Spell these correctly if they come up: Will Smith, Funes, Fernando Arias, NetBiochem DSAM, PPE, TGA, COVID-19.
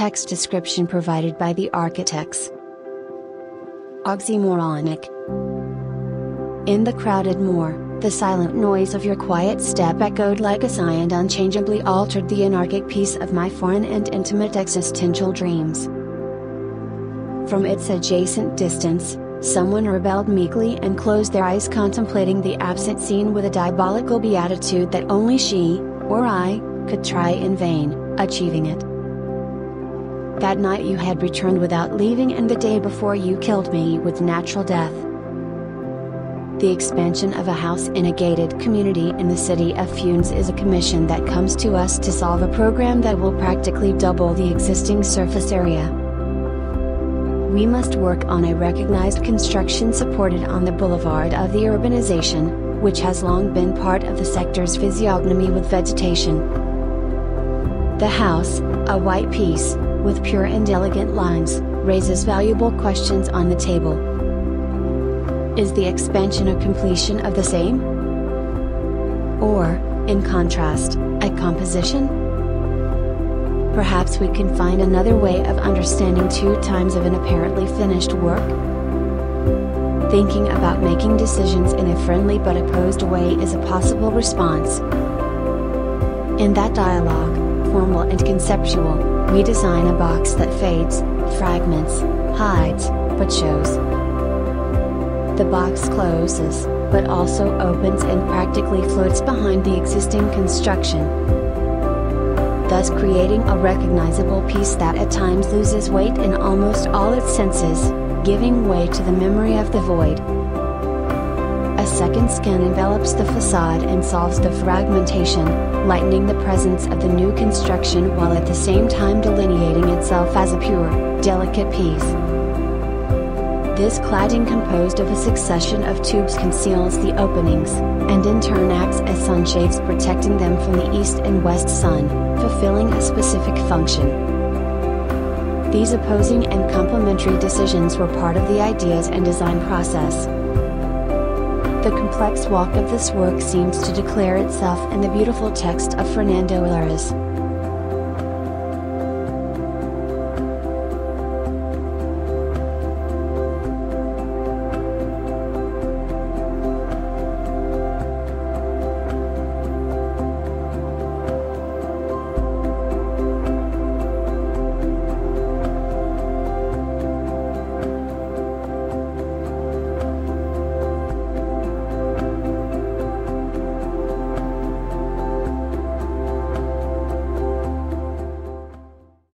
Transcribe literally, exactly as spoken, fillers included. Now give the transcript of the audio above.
text description provided by the architects. Oxymoronic. In the crowded moor, the silent noise of your quiet step echoed like a sigh and unchangeably altered the anarchic peace of my foreign and intimate existential dreams. From its adjacent distance, someone rebelled meekly and closed their eyes, contemplating the absent scene with a diabolical beatitude that only she, or I, could try in vain, achieving it. That night you had returned without leaving, and the day before you killed me with natural death. The expansion of a house in a gated community in the city of Funes is a commission that comes to us to solve a program that will practically double the existing surface area. We must work on a recognized construction supported on the boulevard of the urbanization, which has long been part of the sector's physiognomy with vegetation. The house, a white piece, with pure and elegant lines, raises valuable questions on the table. Is the expansion a completion of the same? Or, in contrast, a composition? Perhaps we can find another way of understanding two times of an apparently finished work? Thinking about making decisions in a friendly but opposed way is a possible response. In that dialogue, formal and conceptual, we design a box that fades, fragments, hides, but shows. The box closes, but also opens and practically floats behind the existing construction, thus creating a recognizable piece that at times loses weight in almost all its senses, giving way to the memory of the void. A second skin envelops the facade and solves the fragmentation, lightening the presence of the new construction while at the same time delineating itself as a pure, delicate piece. This cladding composed of a succession of tubes conceals the openings, and in turn acts as sunshades protecting them from the east and west sun, fulfilling a specific function. These opposing and complementary decisions were part of the ideas and design process. The complex walk of this work seems to declare itself in the beautiful text of Fernando Arias.